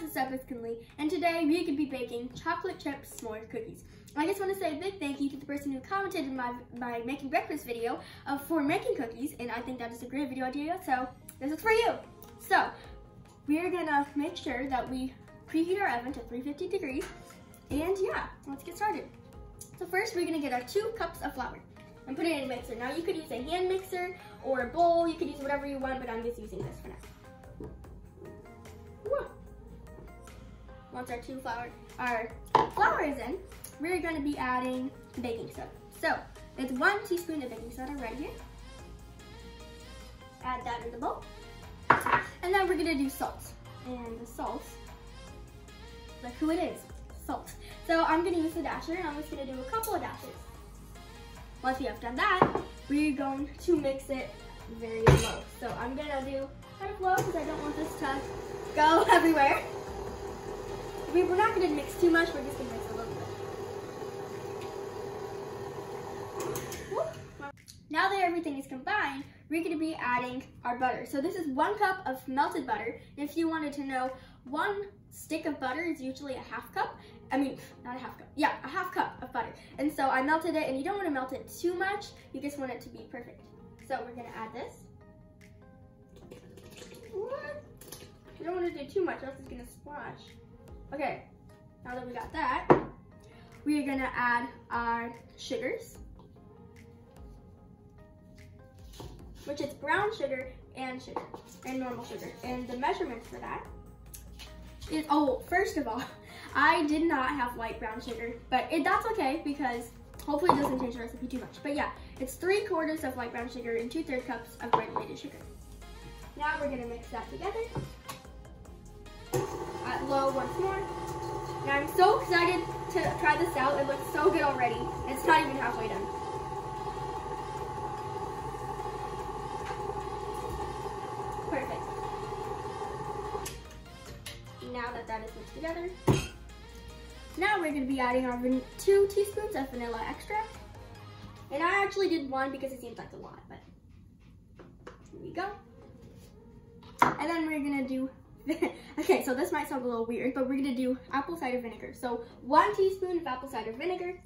guys, what's up? It's Kinley, and today we're going to be baking chocolate chip s'mores cookies. I just want to say a big thank you to the person who commented in my making breakfast video for making cookies, and I think that is a great video idea, so this is for you. So, we're going to make sure that we preheat our oven to 350 degrees, and yeah, let's get started. So first, we're going to get our 2 cups of flour and put it in a mixer. Now, you could use a hand mixer or a bowl. You could use whatever you want, but I'm just using this for now. Once our flour is in, we're going to be adding baking soda. So it's 1 teaspoon of baking soda right here. Add that in the bowl. And then we're going to do salt. And the salt, look who it is, salt. So I'm going to use the dasher, and I'm just going to do a couple of dashes. Once we have done that, we're going to mix it very low. So I'm going to do kind of low because I don't want this to go everywhere. We're not going to mix too much, we're just going to mix a little bit. Whoop. Now that everything is combined, we're going to be adding our butter. So this is 1 cup of melted butter. If you wanted to know, 1 stick of butter is usually a half cup. I mean, not a half cup. Yeah, a half cup of butter. And so I melted it, and you don't want to melt it too much. You just want it to be perfect. So we're going to add this. What? You don't want to do too much, else it's going to splash. Okay, now that we got that, we are going to add our sugars, which is brown sugar and normal sugar. And the measurements for that is, oh, first of all, I did not have light brown sugar, but that's okay because hopefully it doesn't change the recipe too much. But yeah, it's 3/4 of light brown sugar and 2/3 cups of granulated sugar. Now we're going to mix that together. At low once more. Now I'm so excited to try this out. It looks so good already. It's not even halfway done. Perfect. Now that is mixed together, now we're going to be adding our 2 teaspoons of vanilla extract. And I actually did 1 because it seems like a lot, but here we go. And then we're going to do okay, so this might sound a little weird, but we're going to do apple cider vinegar. So 1 teaspoon of apple cider vinegar.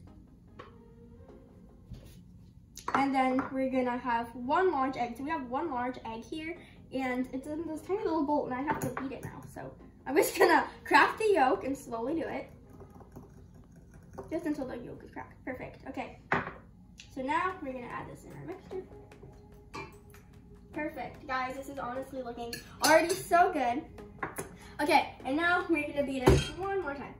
And then we're going to have 1 large egg. So we have 1 large egg here, and it's in this tiny little bowl, and I have to beat it now. So I'm just going to crack the yolk and slowly do it. Just until the yolk is cracked. Perfect. Okay. So now we're going to add this in our mixture. Perfect. Guys, this is honestly looking already so good. Okay, and now we're going to beat it 1 more time.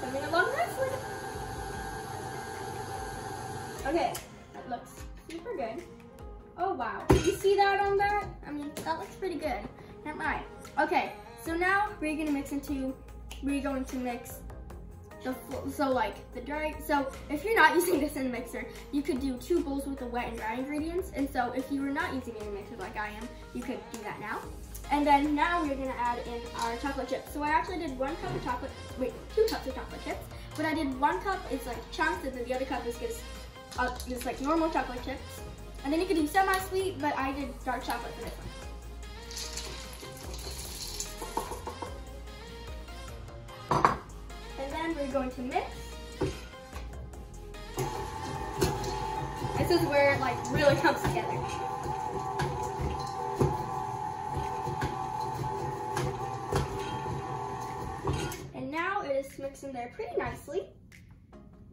Coming along nicely. Okay, that looks super good. Oh, wow. Did you see that on that? I mean, that looks pretty good. Can't lie. Okay, so now we're going to mix so if you're not using this in a mixer, you could do 2 bowls with the wet and dry ingredients. And so if you were not using it in a mixer like I am, you could do that now. And then now we're going to add in our chocolate chips. So I actually did 1 cup of chocolate, wait, 2 cups of chocolate chips. But I did 1 cup is like chunks, and then the other cup is just like normal chocolate chips. And then you could do semi-sweet, but I did dark chocolate for this one. We're going to mix. This is where it like really comes together. And now it is mixed in there pretty nicely.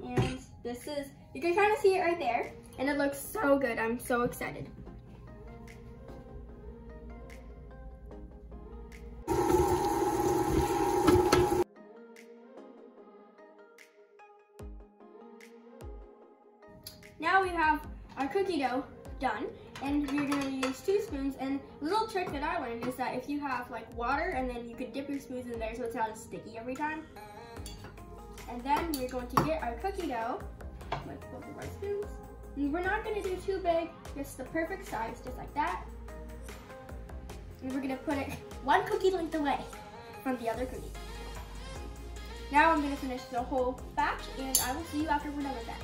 And this is, you can kind of see it right there. And it looks so good. I'm so excited. Now we have our cookie dough done, and you're going to use 2 spoons, and a little trick that I learned is that if you have like water, and then you could dip your spoons in there so it's not as sticky every time. And then we're going to get our cookie dough with both of our spoons. And we're not going to do too big, just the perfect size, just like that. And we're going to put it 1 cookie length away from the other cookie. Now I'm going to finish the whole batch, and I will see you after we're done with that.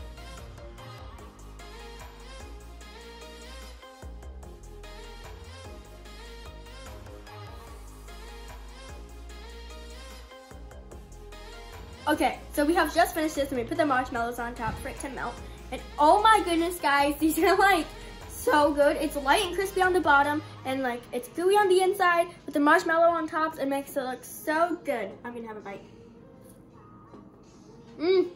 Okay, so we have just finished this and we put the marshmallows on top for it to melt. And oh my goodness, guys, these are like so good. It's light and crispy on the bottom and like it's gooey on the inside with the marshmallow on top. It makes it look so good. I'm gonna have a bite. Mmm.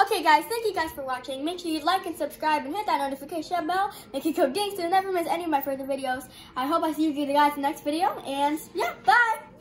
Okay guys, thank you guys for watching. Make sure you like and subscribe and hit that notification bell. Make it go ding so you never miss any of my further videos. I hope I see you guys in the next video, and yeah, bye!